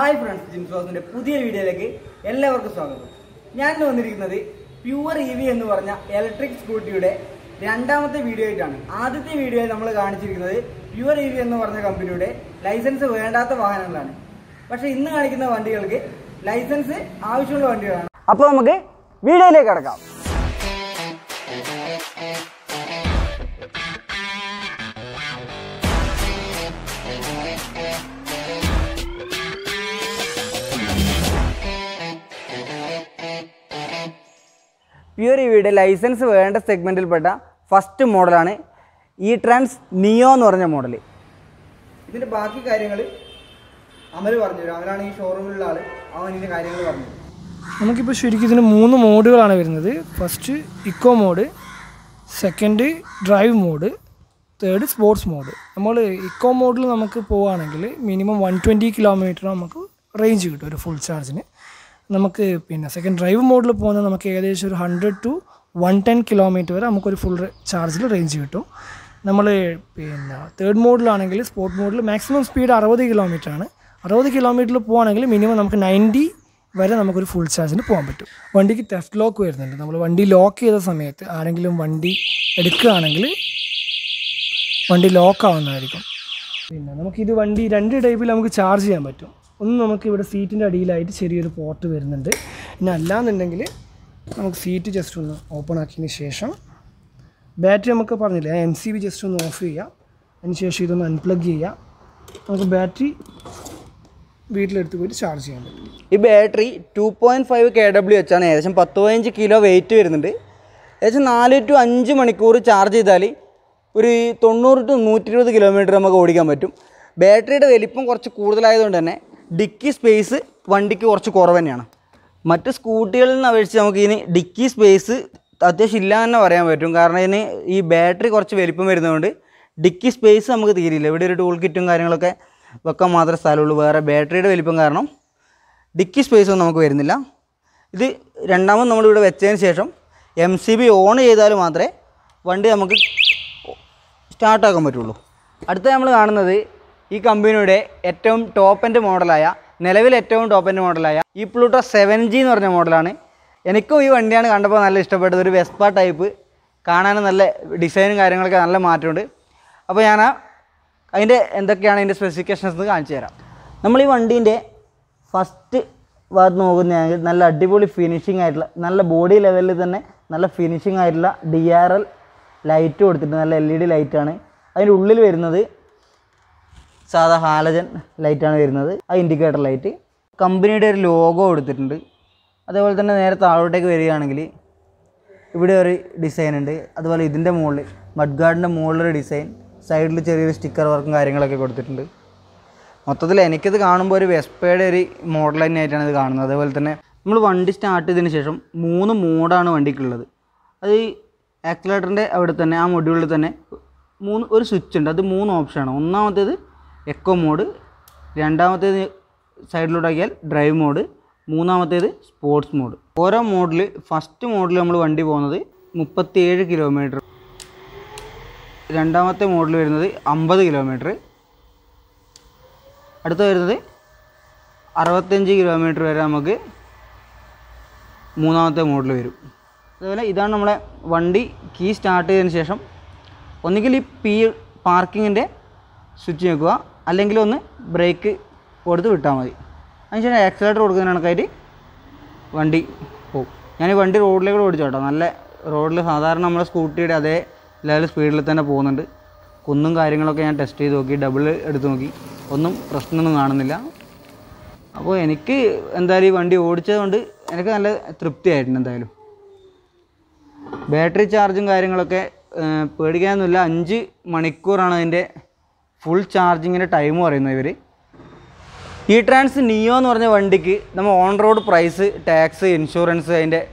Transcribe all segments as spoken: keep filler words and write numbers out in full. Hi friends, Jim Swasan. In this video, I will show you how to use Pure E V electric scooter. This video is the video. The Pure E V company license. But in this license license. Pure E V license segmental first model is E-Trans Neon model. This is the same thing. Showroom. We have three first, Eco mode. Second, Drive mode. Third, Sports mode. We Eco mode. Minimum one hundred twenty kilometers range full charge. In second drive mode, we have one hundred to one hundred ten kilometers full charge range. In third mode, sport mode, maximum speed is sixty kilometers. sixty kilometers, minimum ninety kilometers full charge. We have theft lock. We have lock. We have lock. We have charge type. We have a seat in the daylight, a port. We have a seat just open. Battery M C B just off. We unplug the battery. We charge this battery two point five kilowatts, ten kilo weight. four to five hours charge it. ninety to one hundred twenty kilometers. Battery is dicky space is one dicky or corvaniana. Matta scootil Navasamogini, dicky space, Tatashilana or Amatungarne, e battery or Chiveripumer, dicky space, some of the elevator tool kitungarinoca, Bacamada Salu, battery developangarno, dicky space on Namaguernilla. The random number of exchange M C B only either madre, one day among start a comatulo. At the Amalana. This company is the top end model. This is the top end model. This is seven G model. I have a the Vespa type. I have design. I have the specifications. We have the first finishing. Body level finishing. D R L light. L E D light. I have सादा halogen light ആണ് വരുന്നത് ആ indicator light കമ്പനിയുടെ ഒരു logo കൊടുത്തിട്ടുണ്ട് അതേപോലെ തന്നെ നേരെ താഴോട്ടേക്ക് വരികയാണെങ്കിൽ ഇവിടെ ഒരു ഡിസൈൻ ഉണ്ട് അതുപോലെ ഇതിന്റെ മോളിൽ മഡ് ഗാർഡിന്റെ മോളിൽ ഒരു ഡിസൈൻ സൈഡിൽ ചെറിയൊരു സ്റ്റിക്കർ വർക്കും കാര്യങ്ങളൊക്കെ കൊടുത്തിട്ടുണ്ട് മൊത്തത്തിൽ എനിക്ക് ഇത് കാണുമ്പോൾ ഒരു വെസ്പയുടെ ഒരു മോഡൽ ആയിട്ടാണ് ഇത് കാണുന്നത് അതേപോലെ തന്നെ നമ്മൾ വണ്ടി സ്റ്റാർട്ട് ചെയ്തതിനു ശേഷം മൂന്ന് മോഡാണ് വണ്ടിക്കുള്ളത് അത് ആക്സിലറേറ്ററിന്റെ അവിടെ തന്നെ ആ മൊഡ്യൂളിൽ തന്നെ മൂന്ന് ഒരു സ്വിച്ച് ഉണ്ട് അത് മൂന്ന് ഓപ്ഷനാണ് ഒന്നാമത്തേത് Eco mode, second side load drive mode, third sports mode. One mode, first mode we will do thirty-seven kilometers. Second mode is fifty kilometers. Third sixty-five kilometers. Third mode is the one day key start session. One P parking switch Alangilone brake or the Vitamari. And then accelerator organ one D. Any one day road level road jordan, roadless other number scooted at the level speed than a ponent. Kundung Iringa and tested okay, double Edungi, Unum, Prasnan Ananilla. Apo any key and the one D orcha and a kind of thripty at battery charging Iringa Perdigan Manikurana full charging in a time or in every E-Trans Neon or the one decay, the on road price, tax, insurance, and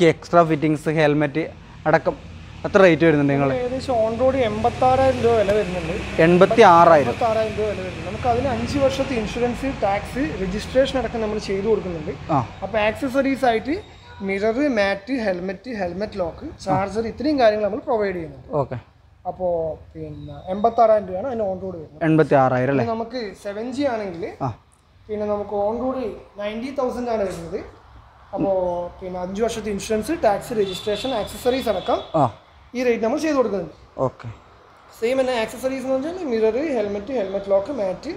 extra fittings, helmet, at a rate in the Ningle. On road Embatara and eleven. Embatara, Embatara, insurance, tax, registration at a number of accessories, I T, mirror, mat, helmet, helmet lock, charger, three are provided. Okay. So, we have eighty-six thousand. We have seven G. പിന്നെ നമുക്ക് on road ninety thousand ആണ് വരുന്നത്. അപ്പോൾ പിന്നെ അഞ്ച് വർഷത്തെ insurance, tax, registration, accessories അടക്കം ഈ റേറ്റ് നമ്മൾ ചെയ്ത് കൊടുക്കുന്നുണ്ട്. ഓക്കെ. സെയിം തന്നെ ആക്സസറീസ് എന്ന് പറഞ്ഞാൽ mirror, helmet, helmet lock, mat,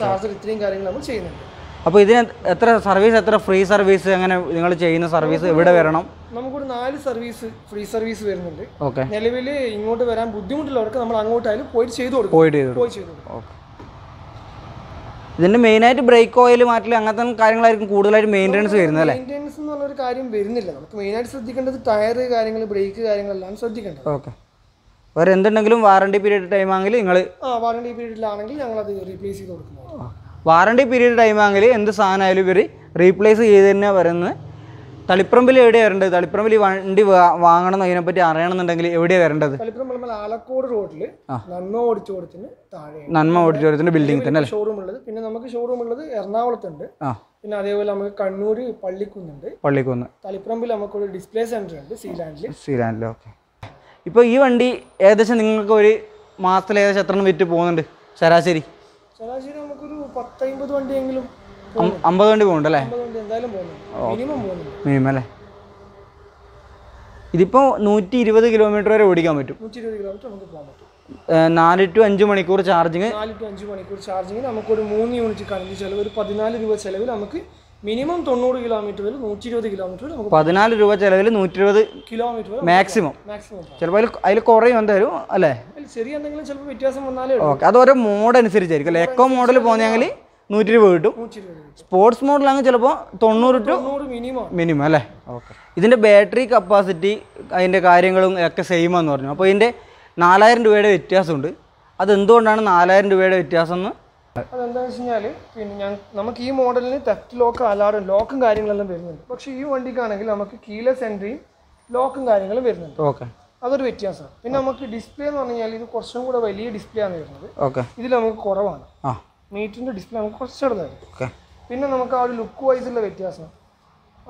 charger, ഇത്രയും കാര്യങ്ങൾ നമ്മൾ ചെയ്യുന്നുണ്ട്. അപ്പോൾ ഇതിന് എത്ര സർവീസ്, എത്ര ഫ്രീ സർവീസ്, അങ്ങനെ നിങ്ങൾ ചെയ്യുന്ന സർവീസ് ഇവിടെ വരണം? നമുക്കൊരു നാല് സർവീസ് ഫ്രീ സർവീസ് വരുന്നുണ്ട്. ഓക്കെ. നിലവിൽ ഇങ്ങോട്ട് വരാൻ ബുദ്ധിമുട്ടുള്ളവർക്ക് നമ്മൾ അങ്ങോട്ടായാലും പോയിട്ട് ചെയ്തു കൊടുക്കും. പോയിട്ട് ചെയ്തു പോയി ചെയ്തു ഓക്കെ. ഇതിന്റെ മെയിനായിട്ട് ബ്രേക്ക് ഓയിൽ മാറ്റൽ അങ്ങനത്തെ കാര്യങ്ങളായിരിക്കും കൂടുതലായിട്ട് മെയിൻ്റെനൻസ് വരുന്നത് അല്ലേ? മെയിൻ്റെനൻസ് എന്ന് പറഞ്ഞൊരു കാര്യം വരുന്നില്ല. നമുക്ക് മെയിനായിട്ട് ശ്രദ്ധിക്കേണ്ടത് ടയർ കാര്യങ്ങൾ, ബ്രേക്ക് കാര്യങ്ങളെല്ലാം ശ്രദ്ധിക്കേണ്ടത്. ഓക്കെ. വേറെ എന്തുണ്ടെങ്കിലും വാറണ്ടി പീരീഡ് ടൈം ആണെങ്കിൽ നിങ്ങൾ ആ വാറണ്ടി പീരീഡിലാണെങ്കിൽ ഞങ്ങളത് റീപ്ലേസ് ചെയ്ത് കൊടുക്കും. വാറണ്ടി പീരീഡ് ടൈം ആണെങ്കിൽ എന്ത് സാധനമായാലും ഇവർ റീപ്ലേസ് ചെയ്ത് തന്നെ വരുന്നത്. തളിപ്പറമ്പിൽ എവിടെയാണ് വരേണ്ടത്? തളിപ്പറമ്പിൽ വണ്ടി വാങ്ങണം അതിനെപ്പറ്റി അറിയണമെന്നുണ്ടെങ്കിൽ എവിടെയാണ് വരേണ്ടത്? തളിപ്പറമ്പിൽ ആലക്കോട് റോഡിൽ നന്മ ഓഡിറ്റോറിയത്തിന് താഴെ, നന്മ ഓഡിറ്റോറിയത്തിന്റെ ബിൽഡിംഗ് തന്നെ ഷോറൂം ഉള്ളത്. പിന്നെ നമുക്ക് ഷോറൂം ഉള്ളത് എറണാകുളത്തുണ്ട്. പിന്നെ അതേപോലെ നമുക്ക് കണ്ണൂർ പള്ളിക്കുന്നുണ്ട്, പള്ളിക്കുന്ന്. തളിപ്പറമ്പിൽ നമുക്കൊരു ഡിസ്പ്ലേ സെന്റർ ഉണ്ട് സീലാൻഡിൽ. സീലാൻഡിൽ. ഓക്കെ. ഇപ്പോൾ ഈ വണ്ടി ഏകദേശം നിങ്ങൾക്ക് ഒരു മാസത്തിൽ ഏകദേശം എത്ര വിറ്റ് പോകുന്നുണ്ട് ശരാശരി? ശരാശരി നമുക്കൊരു പത്തമ്പത് വണ്ടിയെങ്കിലും, അമ്പത് വണ്ടി പോകുന്നുണ്ട് അല്ലേ? മിനിമം അല്ലേ? ഇതിപ്പോൾ നൂറ്റി ഇരുപത് കിലോമീറ്റർ വരെ ഓടിക്കാൻ പറ്റും. നാല് ടു അഞ്ച് മണിക്കൂർ ചാർജിങ്, നാല് ടു അഞ്ച് മണിക്കൂർ ചാർജിങ് നമുക്കൊരു മൂന്ന് യൂണിറ്റ് കറന്റ് ചെലവ്, ഒരു പതിനാല് രൂപ ചെലവിൽ നമുക്ക് മിനിമം തൊണ്ണൂറ് കിലോമീറ്റർ വരെ, നൂറ്റി ഇരുപത് കിലോമീറ്റർ നമുക്ക് പതിനാല് രൂപ ചെലവിൽ നൂറ്റി ഇരുപത് കിലോമീറ്റർ മാക്സിമം. മാക്സിമം ചിലപ്പോൾ അതിൽ കുറയും എന്തായാലും അല്ലേ? ചെറിയ എന്തെങ്കിലും ചിലപ്പോൾ വ്യത്യാസം വന്നാലേ. ഓക്കെ. അത് ഓരോ മോഡ് അനുസരിച്ചായിരിക്കും അല്ലേ? എക്കോ മോഡൽ പോകുന്നെങ്കിൽ നൂറ്റി ഇരുപത് കിട്ടും, സ്പോർട്സ് മോഡലാണെങ്കിൽ ചിലപ്പോൾ തൊണ്ണൂറ് ടു മിനിമം അല്ലേ? ഓക്കെ. ഇതിൻ്റെ ബാറ്ററി കപ്പാസിറ്റി അതിൻ്റെ കാര്യങ്ങളും ഒക്കെ സെയിമാന്ന് പറഞ്ഞു. അപ്പോൾ ഇതിൻ്റെ നാലായിരം രൂപയുടെ വ്യത്യാസമുണ്ട്. അതെന്തുകൊണ്ടാണ് നാലായിരം രൂപയുടെ വ്യത്യാസം എന്ന്? അതെന്താണെന്ന് വെച്ച് കഴിഞ്ഞാൽ പിന്നെ ഞാൻ നമുക്ക് ഈ മോഡലിന് തെറ്റ് ലോക്ക്, അലാറും ലോക്കും കാര്യങ്ങളെല്ലാം വരുന്നുണ്ട്. പക്ഷേ ഈ വണ്ടിക്കാണെങ്കിൽ നമുക്ക് കീലെസ് എൻട്രിയും ലോക്കും കാര്യങ്ങളും വരുന്നുണ്ട്. ഓക്കെ. അതൊരു വ്യത്യാസമാണ്. പിന്നെ നമുക്ക് ഡിസ്പ്ലേ എന്ന് പറഞ്ഞു കഴിഞ്ഞാൽ ഇത് കുറച്ചും കൂടെ വലിയ ഡിസ്പ്ലേ ആണ് വരുന്നത്. ഓക്കെ. ഇതിൽ നമുക്ക് കുറവാണ്. ആ മീറ്ററിൻ്റെ ഡിസ്പ്ലേ നമുക്ക് കുറച്ച് ചെറുതായിരുന്നു. ഓക്കെ. പിന്നെ നമുക്ക് ആ ഒരു ലുക്ക് വൈസുള്ള വ്യത്യാസം,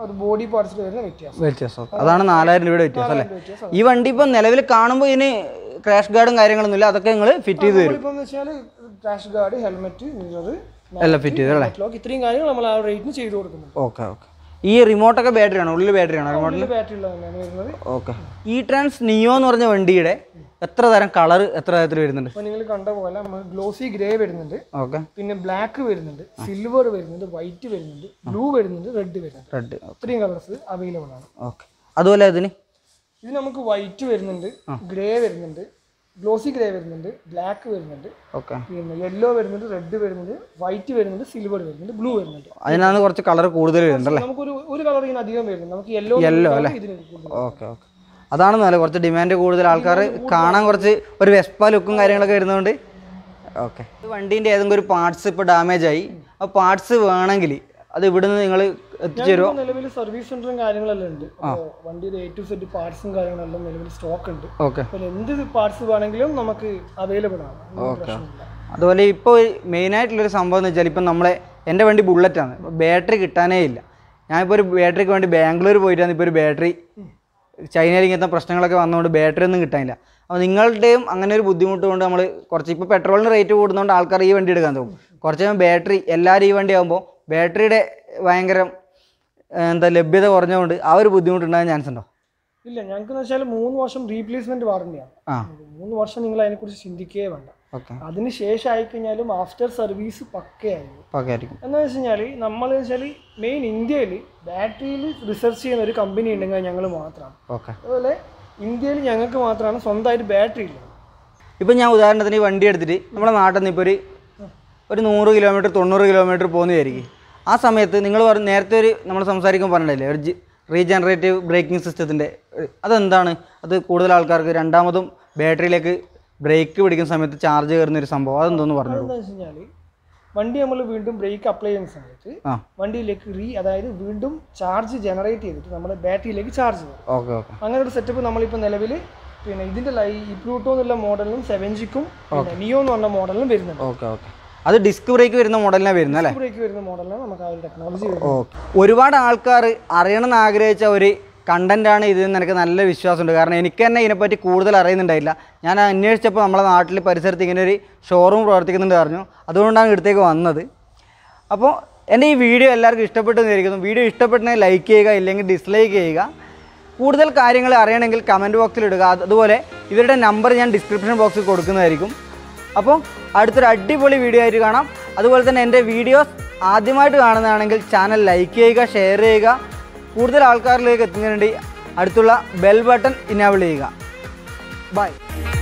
അത് ബോഡി പാർട്സിൽ വരുന്ന വ്യത്യാസം വ്യത്യാസം അതാണ് നാലായിരം രൂപയുടെ വ്യത്യാസം അല്ലേ? ഈ വണ്ടി ഇപ്പം നിലവിൽ കാണുമ്പോൾ ഇതിന് ക്രാഷ് ഗാർഡും കാര്യങ്ങളൊന്നും ഇല്ല, അതൊക്കെ നിങ്ങൾ ഫിറ്റ് ചെയ്ത് തരും. ഇപ്പം വെച്ചാൽ ക്രാഷ് ഗാർഡ്, ഹെൽമെറ്റ്, മിറർ എല്ലാം ഫിറ്റ് ചെയ്ത് അല്ലേ? ഇത്രയും കാര്യങ്ങൾ നമ്മൾ ആ റേറ്റിന് ചെയ്ത് കൊടുക്കുന്നുണ്ട്. ഓക്കെ. ഓക്കെ. ഈ റിമോട്ടൊക്കെ ബാറ്ററി ആണോ? ഉള്ളിൽ ബാറ്ററി ആണോ? റിമോട്ടിൽ ബാറ്ററി ഉള്ളതാണ് വരുന്നത്. ഓക്കെ. ഈ ട്രാൻസ് നിയോ എന്ന് പറഞ്ഞ വണ്ടിയുടെ എത്ര തരം കളർ, എത്ര തരത്തിൽ വരുന്നുണ്ട്? അപ്പോൾ നിങ്ങൾ കണ്ട പോലെ ഗ്ലോസി ഗ്രേ വരുന്നുണ്ട്. ഓക്കെ. പിന്നെ ബ്ലാക്ക് വരുന്നുണ്ട്, സിൽവർ വരുന്നുണ്ട്, വൈറ്റ് വരുന്നുണ്ട്, ബ്ലൂ വരുന്നുണ്ട്, റെഡ് വരുന്നുണ്ട്. റെഡ് ഇത്രയും കളേഴ്സ് അവൈലബിൾ ആണ്. ഓക്കെ. അതുപോലെ ഇതിന് ഇത് നമുക്ക് വൈറ്റ് വരുന്നുണ്ട്, ഗ്രേ വരുന്നുണ്ട്, ഗ്ലോസി ഗ്രേ വരുന്നുണ്ട്, ബ്ലാക്ക് വരുന്നുണ്ട്. ഓക്കെ. പിന്നെ യെല്ലോ വരുന്നുണ്ട്, റെഡ് വരുന്നുണ്ട്, വൈറ്റ് വരുന്നുണ്ട്, സിൽവർ വരുന്നുണ്ട്, ബ്ലൂ വരുന്നുണ്ട്. അതിനാണ് കുറച്ച് കളർ കൂടുതൽ വരുന്നുണ്ടല്ലേ? നമുക്കൊരു ഒരു കളർ ഇതിന് അധികം വരുന്നുണ്ട്, നമുക്ക് യെല്ലോ യെല്ലോ അല്ലേ? ഓക്കെ. ഓക്കെ. അതാണ് നല്ല കുറച്ച് ഡിമാൻഡ് കൂടുതൽ, ആൾക്കാർ കാണാൻ കുറച്ച് ഒരു വെസ്പ ലുക്കും കാര്യങ്ങളൊക്കെ വരുന്നതുകൊണ്ട്. ഓക്കെ. വണ്ടീൻ്റെ ഏതെങ്കിലും ഒരു പാർട്സ് ഇപ്പോൾ ഡാമേജ് ആയി, ആ പാർട്സ് വേണമെങ്കിൽ അത് ഇവിടുന്ന് നിങ്ങൾ എത്തിച്ചേരുമോ? നിലവിൽ സർവീസ് സെന്ററും കാര്യങ്ങളെല്ലാം ഉണ്ട്. വണ്ടിയുടെ എ ടു സെറ്റ് പാർട്സും കാര്യങ്ങളെല്ലാം നിലവിൽ സ്റ്റോക്ക് ഉണ്ട്. ഓക്കെ. എന്ത് പാർട്സ് വേണമെങ്കിലും നമുക്ക് അവൈലബിൾ ആണ്. ഓക്കെ. അതുപോലെ ഇപ്പോൾ മെയിനായിട്ടുള്ളൊരു സംഭവം എന്ന് വെച്ചാൽ ഇപ്പം നമ്മളെ എൻ്റെ വണ്ടി ബുള്ളറ്റാണ്, ബാറ്ററി കിട്ടാനേ ഇല്ല. ഞാനിപ്പോൾ ഒരു ബാറ്ററിക്ക് വേണ്ടി ബാംഗ്ലൂർ പോയിട്ടാണ്. ഇപ്പോൾ ഒരു ബാറ്ററി ചൈനയിൽ ഇങ്ങനത്തെ പ്രശ്നങ്ങളൊക്കെ വന്നതുകൊണ്ട് ബാറ്ററി ഒന്നും കിട്ടാനില്ല. അപ്പോൾ നിങ്ങളുടെയും അങ്ങനെ ഒരു ബുദ്ധിമുട്ട് കൊണ്ട് നമ്മൾ കുറച്ച് ഇപ്പോൾ പെട്രോളിന് റേറ്റ് കൂടുന്നതുകൊണ്ട് ആൾക്കാർ ഈ വണ്ടി എടുക്കാൻ തോന്നും. കുറച്ച് കഴിയുമ്പോൾ ബാറ്ററി എല്ലാവരും ഈ വണ്ടി ആകുമ്പോൾ ബാറ്ററിയുടെ ഭയങ്കര എന്താ ലഭ്യത കുറഞ്ഞതുകൊണ്ട് ആ ഒരു ബുദ്ധിമുട്ടുണ്ടാകാൻ ചാൻസ് ഉണ്ടോ? ഇല്ല, ഞങ്ങൾക്കെന്ന് വെച്ചാൽ മൂന്ന് വർഷം റീപ്ലേസ്മെന്റ് വാറണ്ടിയാണ്. മൂന്ന് വർഷം നിങ്ങൾ അതിനെക്കുറിച്ച് ചിന്തിക്കുകയേ വേണ്ട. അതിന് ശേഷം ആയിക്കഴിഞ്ഞാലും ആഫ്റ്റർ സർവീസ് പക്കയായിരിക്കും. എന്താണെന്ന് വെച്ച് കഴിഞ്ഞാൽ നമ്മൾ വെച്ചാൽ മെയിൻ ഇന്ത്യയിൽ ബാറ്ററിയിൽ റിസർച്ച് ചെയ്യുന്ന ഒരു കമ്പനി ഉണ്ടെങ്കിൽ ഞങ്ങൾ മാത്രമാണ്. അതുപോലെ ഇന്ത്യയിൽ ഞങ്ങൾക്ക് മാത്രമാണ് സ്വന്തമായിട്ട് ബാറ്ററി ഇല്ല. ഇപ്പം ഞാൻ ഉദാഹരണത്തിന് ഈ വണ്ടി എടുത്തിട്ട് നമ്മുടെ നാട്ടിൽ നിന്ന് ഇപ്പോൾ ഒരു ഒരു നൂറ് കിലോമീറ്റർ തൊണ്ണൂറ് കിലോമീറ്റർ പോകുന്നതായിരിക്കും. ആ സമയത്ത് നിങ്ങൾ പറഞ്ഞു നേരത്തെ ഒരു നമ്മൾ സംസാരിക്കാൻ പറഞ്ഞില്ലേ ഒരു റീജനറേറ്റീവ് ബ്രേക്കിംഗ് സിസ്റ്റത്തിൻ്റെ, അതെന്താണ്? അത് കൂടുതൽ ആൾക്കാർക്ക് രണ്ടാമതും ബാറ്ററിയിലേക്ക് ബ്രേക്ക് പിടിക്കുന്ന സമയത്ത് ചാർജ് കയറുന്ന ഒരു സംഭവം, അതെന്തോന്ന് പറഞ്ഞു? എന്താണെന്ന് വെച്ച് കഴിഞ്ഞാൽ വണ്ടി നമ്മൾ വീണ്ടും ബ്രേക്ക് അപ്ലൈ ചെയ്യുന്ന സമയത്ത് വണ്ടിയിലേക്ക് റീ അതായത് വീണ്ടും ചാർജ് ജനറേറ്റ് ചെയ്തിട്ട് നമ്മുടെ ബാറ്ററിയിലേക്ക് ചാർജ് ചെയ്യും. ഓക്കെ. ഓക്കെ. അങ്ങനെ ഒരു സെറ്റപ്പ് നമ്മളിപ്പോൾ നിലവിൽ പിന്നെ ഇതിൻ്റെ ലൈ പ്ലൂട്ടോ എന്നുള്ള മോഡലിനും സെവൻജിക്കും നിയോ എന്ന് പറഞ്ഞ മോഡലിനും വരുന്നുണ്ട്. ഓക്കെ. ഓക്കെ. അത് ഡിസ്ക് ബ്രേക്ക് വരുന്ന മോഡലിനാണ് വരുന്നത് അല്ലേ? ബ്രേക്ക് വരുന്ന മോഡലിനാണ് നമുക്ക് ആ ഒരു ടെക്നോളജി. ഓക്കെ. ഒരുപാട് ആൾക്കാർ അറിയണമെന്ന് ആഗ്രഹിച്ച ഒരു കണ്ടൻറ്റാണ് ഇതെന്ന് എനിക്ക് നല്ല വിശ്വാസമുണ്ട്. കാരണം എനിക്ക് തന്നെ ഇതിനെപ്പറ്റി കൂടുതൽ അറിയുന്നുണ്ടായില്ല. ഞാൻ അന്വേഷിച്ചപ്പോൾ നമ്മളെ നാട്ടിൽ പരിസരത്ത് ഇങ്ങനെ ഒരു ഷോറൂം പ്രവർത്തിക്കുന്നുണ്ട് പറഞ്ഞു, അതുകൊണ്ടാണ് ഇവിടത്തേക്ക് വന്നത്. അപ്പോൾ And this video is like and dislike it. If you comment box, the number in the description box. So, video. Channel, like share it. Bell button. Bye.